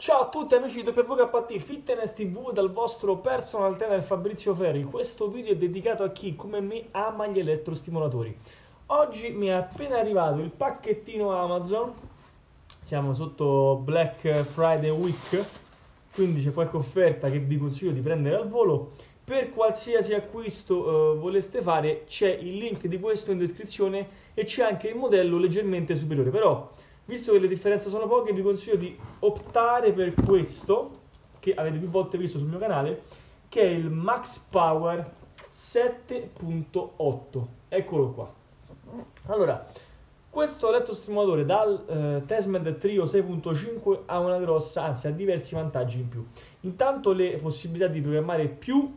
Ciao a tutti amici di WKT Fitness TV, dal vostro personal trainer Fabrizio Ferri. Questo video è dedicato a chi come me ama gli elettrostimolatori. Oggi mi è appena arrivato il pacchettino Amazon, siamo sotto Black Friday Week, quindi c'è qualche offerta che vi consiglio di prendere al volo. Per qualsiasi acquisto voleste fare c'è il link di questo in descrizione e c'è anche il modello leggermente superiore, però visto che le differenze sono poche vi consiglio di optare per questo che avete più volte visto sul mio canale, che è il Max Power 7.8. eccolo qua. Allora, questo elettrostimolatore dal Tasman Trio 6.5 ha una grossa, anzi ha diversi vantaggi in più. Intanto le possibilità di programmare più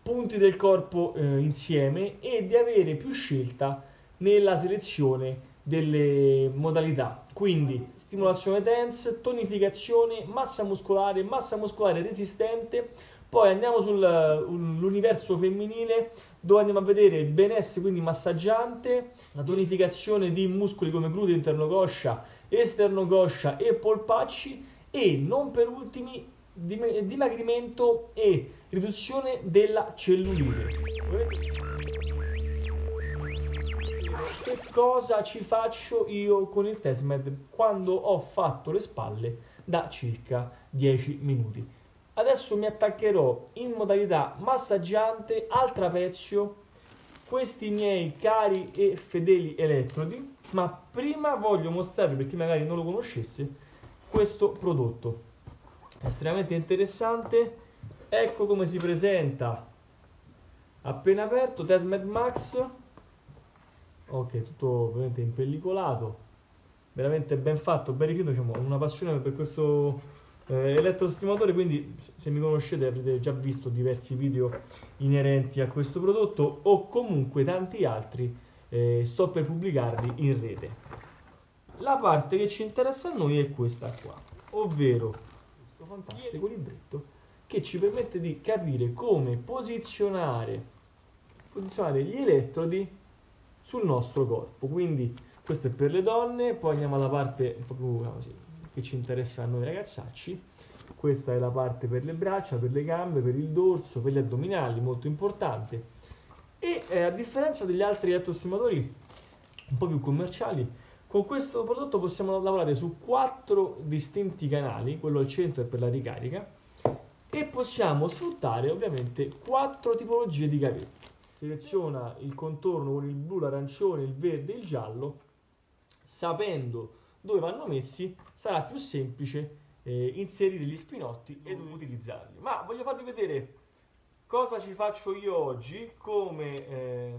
punti del corpo insieme e di avere più scelta nella selezione delle modalità, quindi stimolazione tense, tonificazione, massa muscolare resistente. Poi andiamo sull'universo femminile, dove andiamo a vedere il benessere, quindi massaggiante, la tonificazione di muscoli come gluteo, interno coscia, esterno coscia e polpacci, e non per ultimi dimagrimento e riduzione della cellulite. Che cosa ci faccio io con il TestMed quando ho fatto le spalle da circa 10 minuti? Adesso mi attaccherò in modalità massaggiante al trapezio questi miei cari e fedeli elettrodi, ma prima voglio mostrarvi, per chi magari non lo conoscesse, questo prodotto estremamente interessante. Ecco come si presenta appena aperto, TestMed Max. Ok, tutto ovviamente impellicolato, veramente ben fatto, ben rifinito, diciamo, una passione per questo elettrostimolatore, quindi se mi conoscete avrete già visto diversi video inerenti a questo prodotto o comunque tanti altri, sto per pubblicarli in rete. La parte che ci interessa a noi è questa qua, ovvero questo fantastico libretto che ci permette di capire come posizionare gli elettrodi sul nostro corpo. Quindi questo è per le donne, poi andiamo alla parte proprio così, che ci interessa a noi ragazzacci. Questa è la parte per le braccia, per le gambe, per il dorso, per gli addominali, molto importante. E a differenza degli altri elettrostimolatori un po' più commerciali, con questo prodotto possiamo lavorare su 4 distinti canali, quello al centro è per la ricarica, e possiamo sfruttare ovviamente 4 tipologie di capelli. Seleziona il contorno con il blu, l'arancione, il verde e il giallo. Sapendo dove vanno messi sarà più semplice inserire gli spinotti ed utilizzarli. Ma voglio farvi vedere cosa ci faccio io oggi come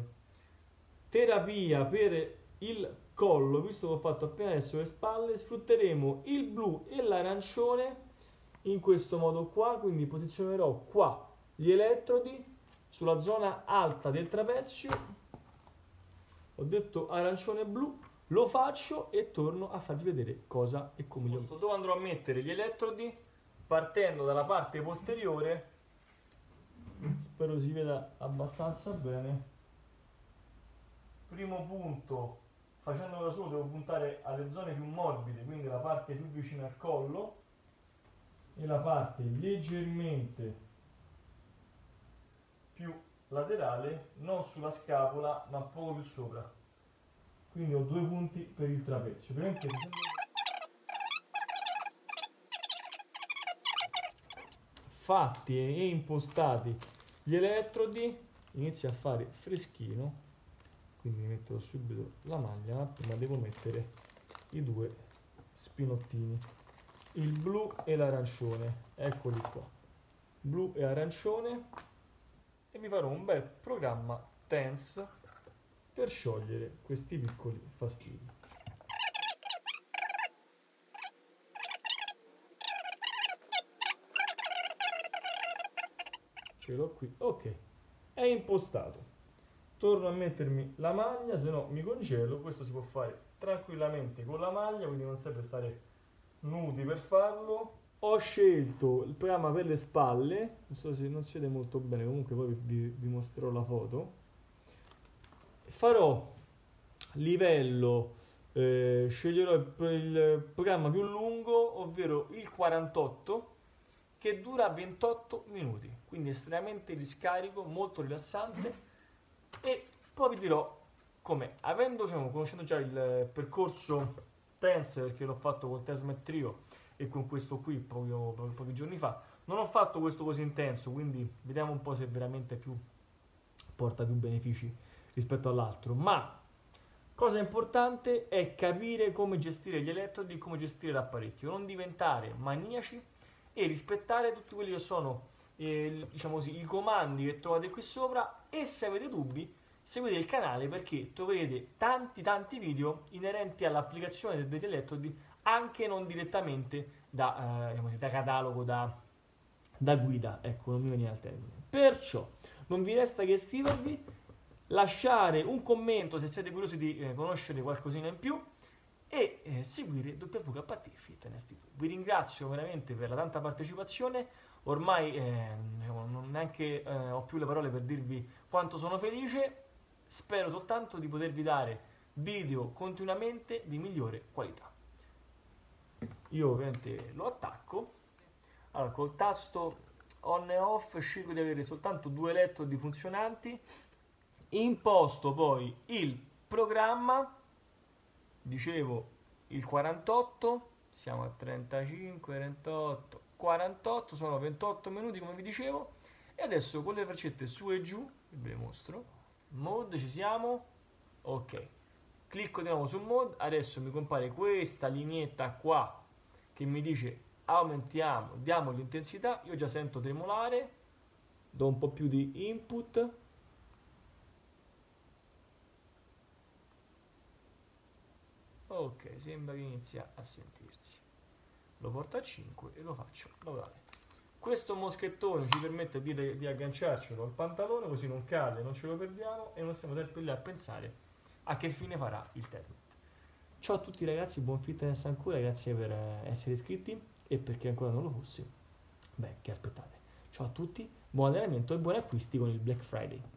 terapia per il collo. Visto che ho fatto appena adesso le spalle, sfrutteremo il blu e l'arancione in questo modo qua. Quindi posizionerò qua gli elettrodi sulla zona alta del trapezio, ho detto arancione e blu, lo faccio e torno a farvi vedere cosa e come li ho messo. Dove andrò a mettere gli elettrodi? Partendo dalla parte posteriore, spero si veda abbastanza bene. Primo punto, facendolo da solo devo puntare alle zone più morbide, quindi la parte più vicina al collo e la parte leggermente più laterale, non sulla scapola ma poco più sopra. Quindi ho 2 punti per il trapezio. Fatti e impostati gli elettrodi, inizio a fare freschino, quindi metterò subito la maglia, ma prima devo mettere i 2 spinottini, il blu e l'arancione. Eccoli qua, blu e arancione. E mi farò un bel programma tense per sciogliere questi piccoli fastidi. Ce l'ho qui, ok, è impostato. Torno a mettermi la maglia, se no mi congelo. Questo si può fare tranquillamente con la maglia, quindi non serve stare nudi per farlo. Ho scelto il programma per le spalle, non so se non si vede molto bene, comunque poi vi mostrerò la foto. Farò livello sceglierò il programma più lungo, ovvero il 48, che dura 28 minuti, quindi estremamente riscarico, molto rilassante, e poi vi dirò com'è. Conoscendo già il percorso Tense, perché l'ho fatto col test Met Trio e con questo qui proprio pochi giorni fa, non ho fatto questo così intenso, quindi vediamo un po' se veramente porta più benefici rispetto all'altro. Ma cosa importante è capire come gestire gli elettrodi, come gestire l'apparecchio, non diventare maniaci e rispettare tutti quelli che sono diciamo così, i comandi che trovate qui sopra. E se avete dubbi, seguite il canale, perché troverete tanti video inerenti all'applicazione degli elettrodi, anche non direttamente da catalogo, da guida, ecco, non mi veniva il termine. Perciò non vi resta che iscrivervi, lasciare un commento se siete curiosi di conoscere qualcosina in più e seguire WKT Fitness TV. Vi ringrazio veramente per la tanta partecipazione, ormai non neanche ho più le parole per dirvi quanto sono felice, spero soltanto di potervi dare video continuamente di migliore qualità. Io ovviamente lo attacco, allora col tasto on e off scelgo di avere soltanto 2 elettrodi funzionanti, imposto poi il programma, dicevo il 48, siamo a 35, 38, 48, sono 28 minuti come vi dicevo, e adesso con le freccette su e giù, ve le mostro, mode, ci siamo, ok, clicco di nuovo su mode, adesso mi compare questa lineetta qua che mi dice aumentiamo, diamo l'intensità, io già sento tremolare, do un po' più di input, ok, sembra che inizia a sentirsi, lo porto a 5 e lo faccio lavorare. Questo moschettone ci permette di agganciarcelo al pantalone, così non cade, non ce lo perdiamo e non stiamo sempre lì a pensare a che fine farà il test. Ciao a tutti ragazzi, buon fitness ancora, grazie per essere iscritti, e per chi ancora non lo fosse, beh, che aspettate? Ciao a tutti, buon allenamento e buoni acquisti con il Black Friday.